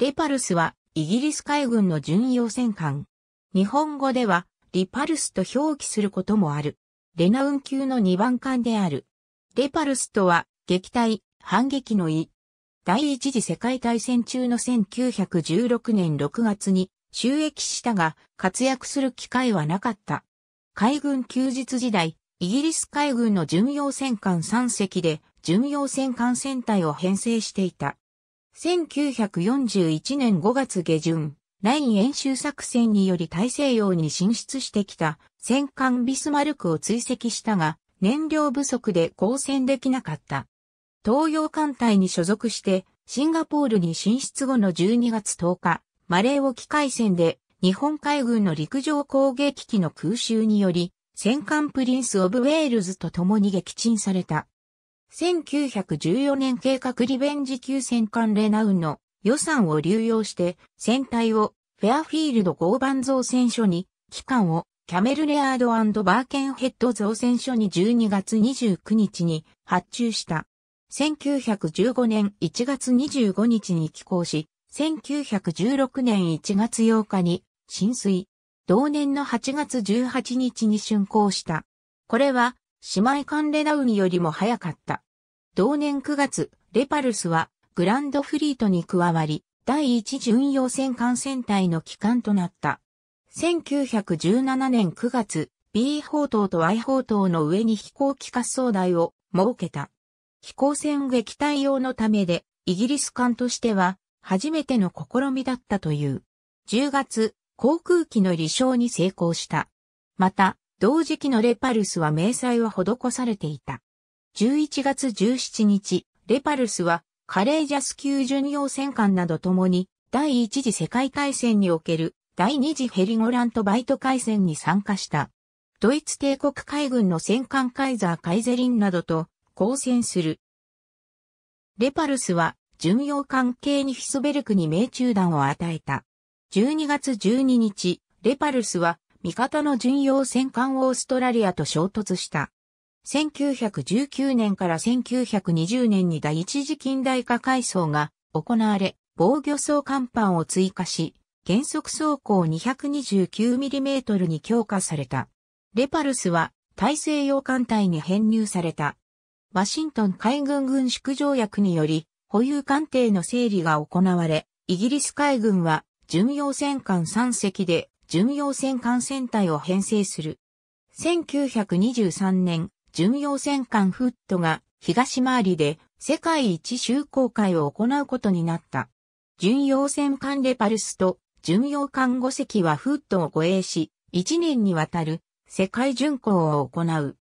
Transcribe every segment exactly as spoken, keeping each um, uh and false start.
レパルスはイギリス海軍の巡洋戦艦。日本語ではリパルスと表記することもある。レナウン級のにばん艦である。レパルスとは撃退、反撃の意。第一次世界大戦中のせんきゅうひゃくじゅうろくねんろくがつに就役したが活躍する機会はなかった。海軍休日時代、イギリス海軍の巡洋戦艦さんせきで巡洋戦艦船隊を編成していた。せんきゅうひゃくよんじゅういちねんごがつげじゅん、ライン演習作戦により大西洋に進出してきた戦艦ビスマルクを追跡したが、燃料不足で交戦できなかった。東洋艦隊に所属して、シンガポールに進出後のじゅうにがつとおか、マレー沖海戦で、日本海軍の陸上攻撃機の空襲により、戦艦プリンス・オブ・ウェールズと共に撃沈された。せんきゅうひゃくじゅうよねん計画リベンジ級戦艦レナウンの予算を流用して、船体をフェアフィールド合板造船所に、機関をキャメルレアード&バーケンヘッド造船所にじゅうにがつにじゅうくにちに発注した。せんきゅうひゃくじゅうごねんいちがつにじゅうごにちに寄港し、せんきゅうひゃくじゅうろくねんいちがつようかに進水。同年のはちがつじゅうはちにちに竣工した。これは姉妹艦レナウンよりも早かった。同年くがつ、レパルスはグランドフリートに加わり、第一巡洋戦艦船隊の旗艦となった。せんきゅうひゃくじゅうななねんくがつ、ビー砲塔と ワイ 砲塔の上に飛行機滑走台を設けた。飛行船撃退用のためで、イギリス艦としては初めての試みだったという。じゅうがつ、航空機の離礁に成功した。また、同時期のレパルスは明細は施されていた。じゅういちがつじゅうしちにち、レパルスはカレージャス級巡洋戦艦などともに、第一次世界大戦における第二次ヘリゴラント・バイト海戦に参加した。ドイツ帝国海軍の戦艦カイザー・カイゼリンなどと交戦する。レパルスは巡洋艦系にヒスベルクに命中弾を与えた。じゅうにがつじゅうににち、レパルスは味方の巡洋戦艦オーストラリアと衝突した。せんきゅうひゃくじゅうきゅうねんからせんきゅうひゃくにじゅうねんに第一次近代化改装が行われ、防御層甲板を追加し、原則装甲 にひゃくにじゅうきゅうミリメートル に強化された。レパルスは大西洋艦隊に編入された。ワシントン海軍軍縮条約により、保有艦艇の整理が行われ、イギリス海軍は、巡洋戦艦さんせきで巡洋戦艦船隊を編成する。せんきゅうひゃくにじゅうさんねん、巡洋戦艦フットが東回りで世界一周航海を行うことになった。巡洋戦艦レパルスと巡洋艦ごせきはフットを護衛し、いちねんにわたる世界巡航を行う。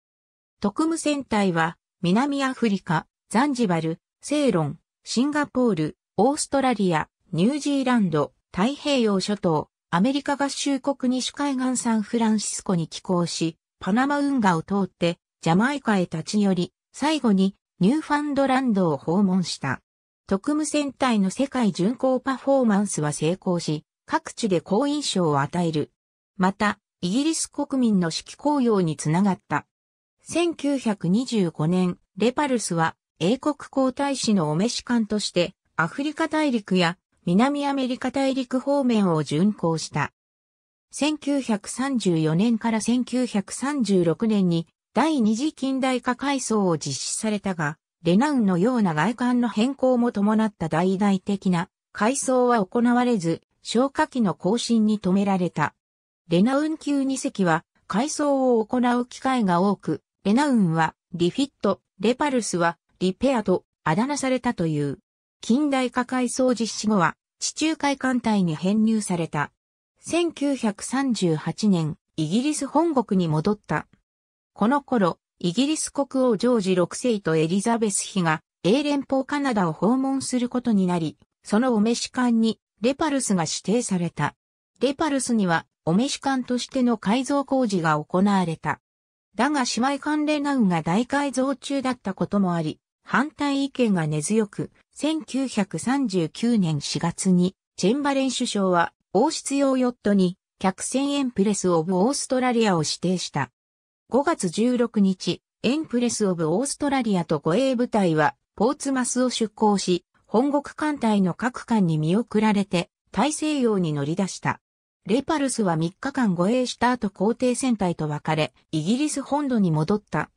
特務戦隊は南アフリカ、ザンジバル、セイロン、シンガポール、オーストラリア、ニュージーランド、太平洋諸島、アメリカ合衆国西海岸サンフランシスコに寄港し、パナマ運河を通ってジャマイカへ立ち寄り、最後にニューファンドランドを訪問した。特務戦隊の世界巡航パフォーマンスは成功し、各地で好印象を与える。また、イギリス国民の士気高揚につながった。せんきゅうひゃくにじゅうごねん、レパルスは英国皇太子のお召し艦として、アフリカ大陸や南アメリカ大陸方面を巡航した。せんきゅうひゃくさんじゅうよねんからせんきゅうひゃくさんじゅうろくねんに第二次近代化改装を実施されたが、レナウンのような外観の変更も伴った大々的な改装は行われず、哨火機の更新に止められた。レナウン級にせきは改装を行う機会が多く、レナウンはリフィット、レパルスはリペアとあだ名されたという。近代化改装実施後は地中海艦隊に編入された。せんきゅうひゃくさんじゅうはちねん、イギリス本国に戻った。この頃、イギリス国王ジョージろくせいとエリザベス妃が英連邦カナダを訪問することになり、そのお召し艦にレパルスが指定された。レパルスにはお召し艦としての改造工事が行われた。だが姉妹艦レナウンが大改造中だったこともあり、反対意見が根強く、せんきゅうひゃくさんじゅうきゅうねんしがつに、チェンバレン首相は、王室用ヨットに、客船エンプレス・オブ・オーストラリアを指定した。ごがつじゅうろくにち、エンプレス・オブ・オーストラリアと護衛部隊は、ポーツマスを出港し、本国艦隊の各艦に見送られて大西洋に乗り出した。レパルスはみっかかん護衛した後皇帝船隊と別れ、イギリス本土に戻った。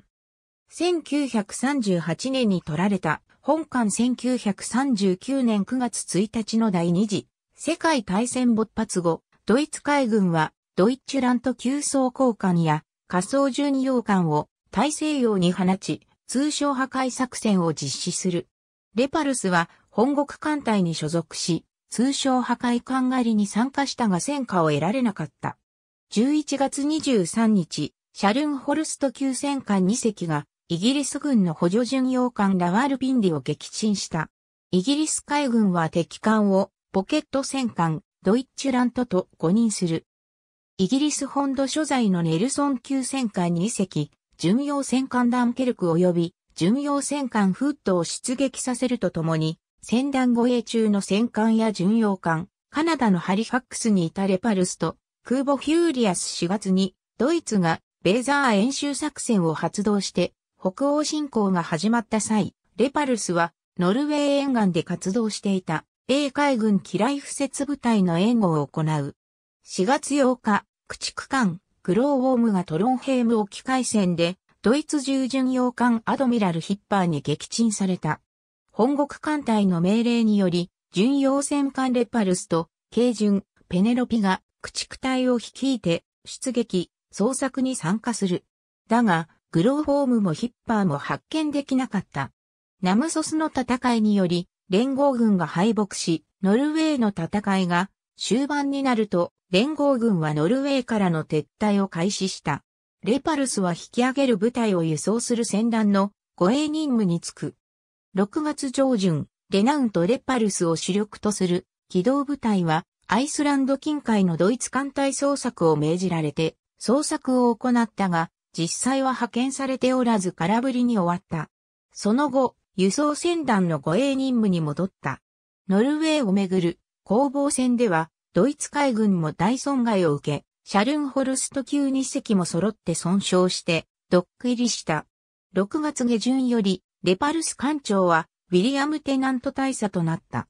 せんきゅうひゃくさんじゅうはちねんに取られた本艦せんきゅうひゃくさんじゅうきゅうねんくがつついたちの第二次世界大戦勃発後、ドイツ海軍はドイッチュラント急装甲艦や火装じゅうによう艦を大西洋に放ち、通商破壊作戦を実施する。レパルスは本国艦隊に所属し、通商破壊艦狩りに参加したが戦果を得られなかった。じゅういちがつにじゅうさんにち、シャルンホルスト級戦艦にせきがイギリス軍の補助巡洋艦ラワールピンディを撃沈した。イギリス海軍は敵艦をポケット戦艦ドイッチュラントと誤認する。イギリス本土所在のネルソン級戦艦にせき、巡洋戦艦ダンケルク及び巡洋戦艦フッドを出撃させるとともに、船団護衛中の戦艦や巡洋艦、カナダのハリファックスにいたレパルスと空母フューリアスしがつにドイツがベーザー演習作戦を発動して北欧侵攻が始まった際、レパルスはノルウェー沿岸で活動していた英海軍機雷敷設部隊の援護を行う。しがつようか、駆逐艦グローウォームがトロンヘイム沖海戦でドイツ従巡洋艦アドミラルヒッパーに撃沈された。本国艦隊の命令により、巡洋戦艦レパルスと、軽巡、ペネロピが、駆逐隊を率いて、出撃、捜索に参加する。だが、グローフォームもヒッパーも発見できなかった。ナムソスの戦いにより、連合軍が敗北し、ノルウェーの戦いが、終盤になると、連合軍はノルウェーからの撤退を開始した。レパルスは引き上げる部隊を輸送する船団の、護衛任務に就く。ろくがつじょうじゅん、レナウンとレパルスを主力とする機動部隊はアイスランド近海のドイツ艦隊捜索を命じられて捜索を行ったが実際は派遣されておらず空振りに終わった。その後、輸送船団の護衛任務に戻った。ノルウェーをめぐる攻防戦ではドイツ海軍も大損害を受け、シャルンホルスト級にせきも揃って損傷してドック入りした。ろくがつげじゅんよりレパルス艦長は、ウィリアム・テナント大佐となった。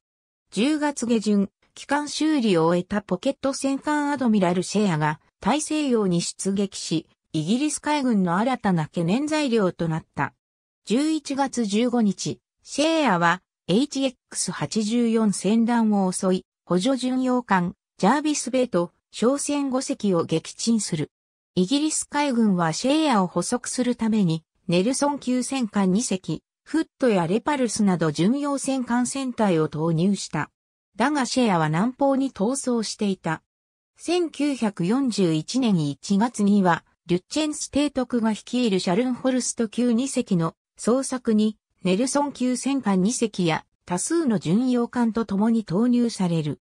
じゅうがつげじゅん、機関修理を終えたポケット戦艦アドミラルシェアが、大西洋に出撃し、イギリス海軍の新たな懸念材料となった。じゅういちがつじゅうごにち、シェアは、エイチエックスはちじゅうよん 船団を襲い、補助巡洋艦、ジャービス・ベイと、商船ごせきを撃沈する。イギリス海軍はシェアを捕捉するために、ネルソン級戦艦にせき、フッドやレパルスなど巡洋戦艦船隊を投入した。だがシェアは南方に逃走していた。せんきゅうひゃくよんじゅういちねんいちがつには、リュッチェンス提督が率いるシャルンホルスト級にせきの捜索に、ネルソン級戦艦にせきや多数の巡洋艦と共に投入される。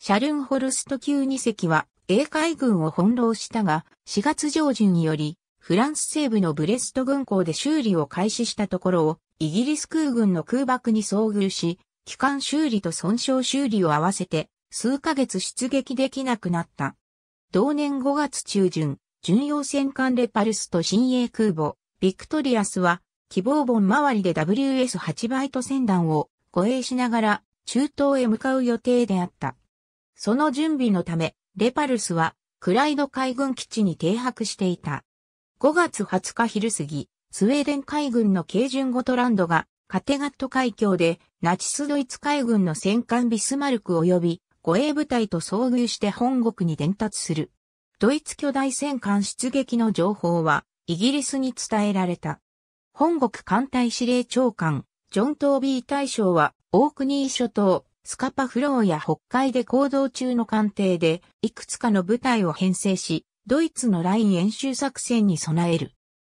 シャルンホルスト級にせきは、英海軍を翻弄したが、しがつじょうじゅんより、フランス西部のブレスト軍港で修理を開始したところを、イギリス空軍の空爆に遭遇し、機関修理と損傷修理を合わせて、数ヶ月出撃できなくなった。同年ごがつちゅうじゅん、巡洋戦艦レパルスと新鋭空母、ビクトリアスは、希望本周りで ダブリューエスはち バイト船団を護衛しながら、中東へ向かう予定であった。その準備のため、レパルスは、クライド海軍基地に停泊していた。ごがつはつか昼過ぎ、スウェーデン海軍の軽巡ゴトランドがカテガット海峡でナチスドイツ海軍の戦艦ビスマルク及び護衛部隊と遭遇して本国に伝達する。ドイツ巨大戦艦出撃の情報はイギリスに伝えられた。本国艦隊司令長官、ジョン・トービー大将はオークニー諸島、スカパフローや北海で行動中の艦艇でいくつかの部隊を編成し、ドイツのライン演習作戦に備える。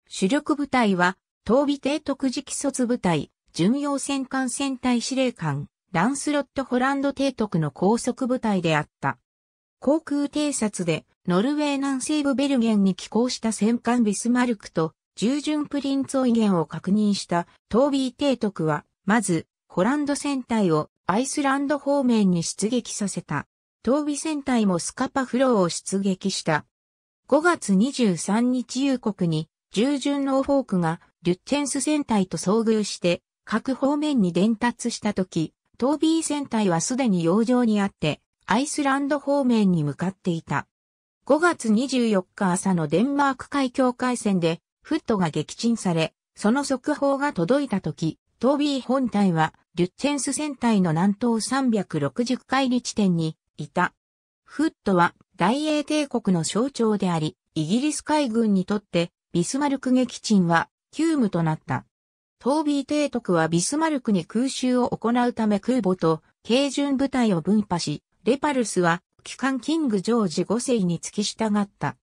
主力部隊は、トービ提督直卒部隊、巡洋戦艦戦隊司令官、ランスロット・ホランド提督の高速部隊であった。航空偵察で、ノルウェー南西部ベルゲンに寄港した戦艦ビスマルクと、従順プリンツ・オイゲンを確認したトービ提督は、まず、ホランド船隊をアイスランド方面に出撃させた。トービ船隊もスカパフローを出撃した。ごがつにじゅうさんにち夕刻に、従順ノーフォークがリュッチェンス船隊と遭遇して、各方面に伝達したとき、トービー船体はすでに洋上にあって、アイスランド方面に向かっていた。ごがつにじゅうよっか朝のデンマーク海峡海戦で、フットが撃沈され、その速報が届いたとき、トービー本体は、リュッツェンス船体の南東さんびゃくろくじゅっかいり地点にいた。フットは大英帝国の象徴であり、イギリス海軍にとってビスマルク撃沈は急務となった。トービー提督はビスマルクに空襲を行うため空母と軽巡部隊を分派し、レパルスは旗艦キングジョージごせいに付き従った。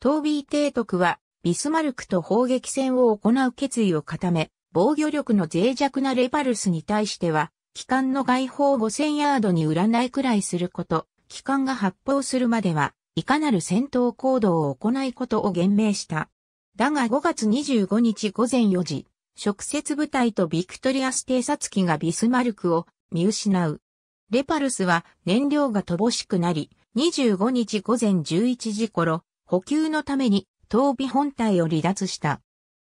トービー提督はビスマルクと砲撃戦を行う決意を固め、防御力の脆弱なレパルスに対しては、旗艦の外方ごせんヤードに売らないくらいすること、旗艦が発砲するまでは、いかなる戦闘行動を行ないことを言明した。だがごがつにじゅうごにちごぜんよじ、直接部隊とビクトリアス偵察機がビスマルクを見失う。レパルスは燃料が乏しくなり、にじゅうごにちごぜんじゅういちじ頃、補給のために、トービー本体を離脱した。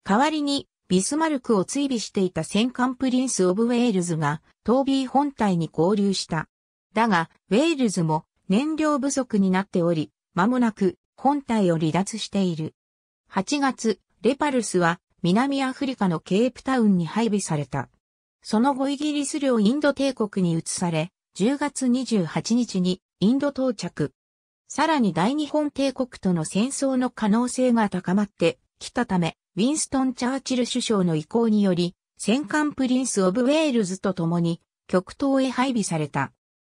代わりに、ビスマルクを追尾していた戦艦プリンス・オブ・ウェールズがトービー本体に合流した。だが、ウェールズも燃料不足になっており、間もなく本体を離脱している。はちがつ、レパルスは南アフリカのケープタウンに配備された。その後イギリス領インド帝国に移され、じゅうがつにじゅうはちにちにインド到着。さらに大日本帝国との戦争の可能性が高まってきたため、ウィンストン・チャーチル首相の意向により、戦艦プリンス・オブ・ウェールズと共に、極東へ配備された。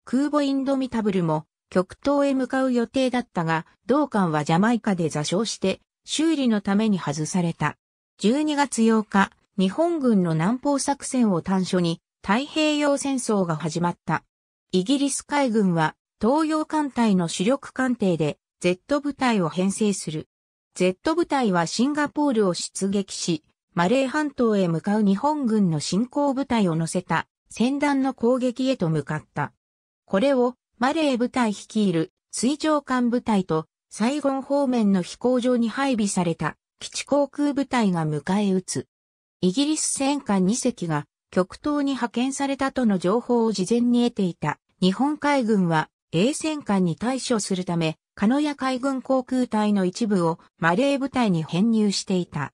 空母インドミタブルも、極東へ向かう予定だったが、同艦はジャマイカで座礁して、修理のために外された。じゅうにがつようか、日本軍の南方作戦を端緒に、太平洋戦争が始まった。イギリス海軍は、東洋艦隊の主力艦艇で、ゼット 部隊を編成する。ゼット 部隊はシンガポールを出撃し、マレー半島へ向かう日本軍の侵攻部隊を乗せた船団の攻撃へと向かった。これをマレー部隊率いる水上艦部隊とサイゴン方面の飛行場に配備された基地航空部隊が迎え撃つ。イギリス戦艦にせきが極東に派遣されたとの情報を事前に得ていた日本海軍は A 戦艦に対処するため、鹿屋海軍航空隊の一部をマレー部隊に編入していた。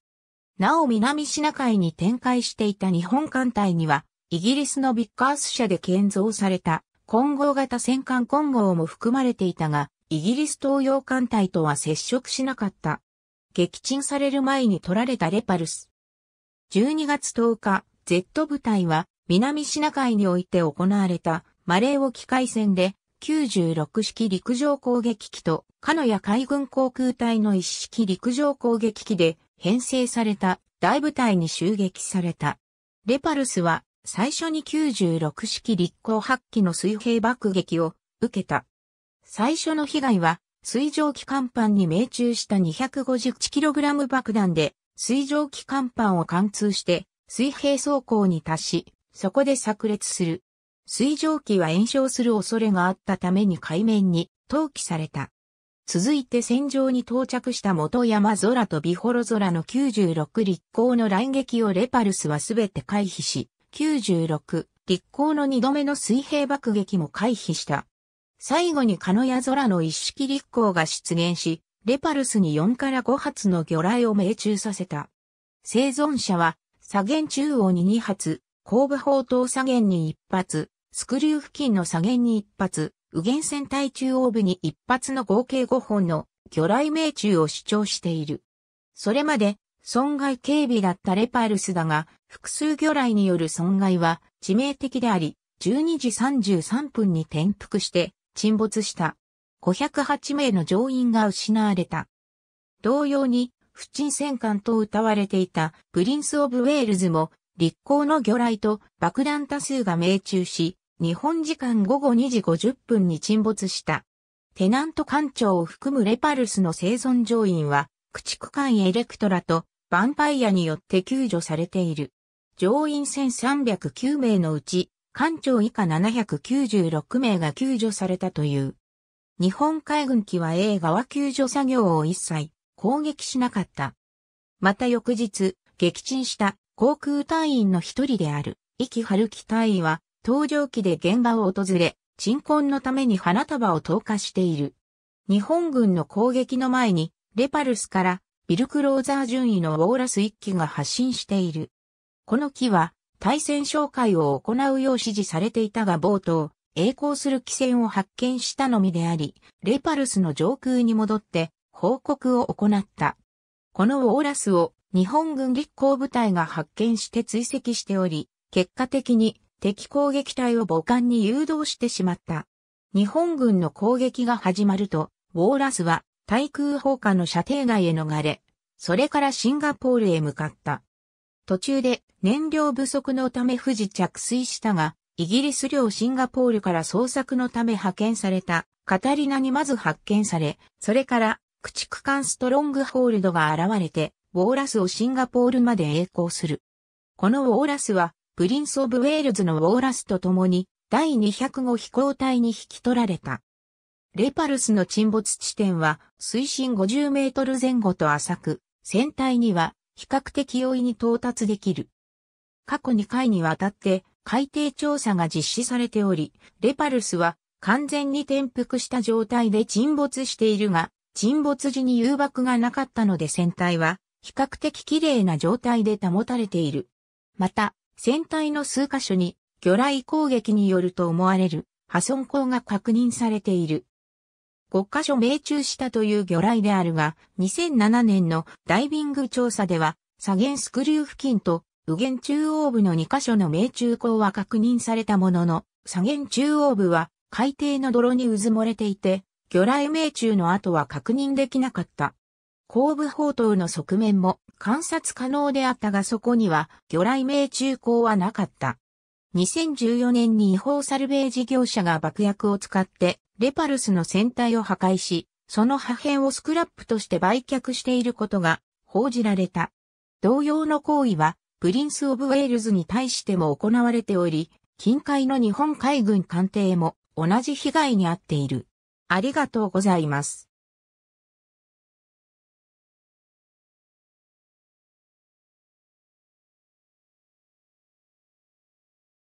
なお南シナ海に展開していた日本艦隊には、イギリスのビッカース社で建造された混合型戦艦混合も含まれていたが、イギリス東洋艦隊とは接触しなかった。撃沈される前に取られたレパルス。じゅうにがつとおか、ゼット 部隊は南シナ海において行われたマレー沖海戦で、きゅうじゅうろくしき陸上攻撃機と鹿屋海軍航空隊のいっしき陸上攻撃機で編成された大部隊に襲撃された。レパルスは最初にきゅうじゅうろくしき陸攻はちきの水平爆撃を受けた。最初の被害は水上機甲板に命中した にひゃくごじゅうキログラム 爆弾で水上機甲板を貫通して水平走行に達し、そこで炸裂する。水上機は炎症する恐れがあったために海面に投棄された。続いて戦場に到着した元山空と美幌空のきゅうじゅうろく陸攻の雷撃をレパルスはすべて回避し、きゅうじゅうろく陸攻のにどめの水平爆撃も回避した。最後に鹿屋空の一式陸攻が出現し、レパルスによんからごはつの魚雷を命中させた。生存者は、左舷中央ににはつ、後部砲塔左舷にいっぱつ、スクリュー付近の左舷にいっぱつ、右舷船体中央部にいっぱつの合計ごほんの魚雷命中を主張している。それまで損害軽微だったレパルスだが、複数魚雷による損害は致命的であり、じゅうにじさんじゅうさんぷんに転覆して沈没した。ごひゃくはちめいの乗員が失われた。同様に、不沈戦艦と謳われていたプリンス・オブ・ウェールズも、陸攻の魚雷と爆弾多数が命中し、日本時間ごごにじごじゅっぷんに沈没した。テナント艦長を含むレパルスの生存乗員は、駆逐艦エレクトラとヴァンパイアによって救助されている。乗員せんさんびゃくきゅうめいのうち、艦長以下ななひゃくきゅうじゅうろくめいが救助されたという。日本海軍機は A 側救助作業を一切攻撃しなかった。また翌日、撃沈した。航空隊員の一人である、壱岐春樹大尉は、搭乗機で現場を訪れ、鎮魂のために花束を投下している。日本軍の攻撃の前に、レパルスからビルクローザー順位のウォーラスいっきが発進している。この機は、対戦哨戒を行うよう指示されていたが冒頭、曳航する機船を発見したのみであり、レパルスの上空に戻って報告を行った。このウォーラスを日本軍陸攻部隊が発見して追跡しており、結果的に敵攻撃隊を母艦に誘導してしまった。日本軍の攻撃が始まると、ウォーラスは対空砲火の射程外へ逃れ、それからシンガポールへ向かった。途中で燃料不足のため富士着水したが、イギリス領シンガポールから捜索のため派遣されたカタリナにまず発見され、それから駆逐艦ストロングホールドが現れて、ウォーラスをシンガポールまで曳航する。このウォーラスは、プリンス・オブ・ウェールズのウォーラスと共に、第にひゃくご飛行隊に引き取られた。レパルスの沈没地点は、水深ごじゅうメートル前後と浅く、船体には、比較的容易に到達できる。過去にかいにわたって海底調査が実施されており、レパルスは完全に転覆した状態で沈没しているが、沈没時に誘爆がなかったので船体は比較的綺麗な状態で保たれている。また、船体の数箇所に魚雷攻撃によると思われる破損孔が確認されている。ごかしょ命中したという魚雷であるが、にせんななねんのダイビング調査では、左舷スクリュー付近と右舷中央部のにかしょの命中孔は確認されたものの、左舷中央部は海底の泥にうずもれていて、魚雷命中の跡は確認できなかった。後部砲塔の側面も観察可能であったがそこには魚雷命中孔はなかった。にせんじゅうよねんに違法サルベージ業者が爆薬を使って、レパルスの船体を破壊し、その破片をスクラップとして売却していることが報じられた。同様の行為は、プリンス・オブ・ウェールズに対しても行われており、近海の日本海軍艦艇も同じ被害に遭っている。ありがとうございます。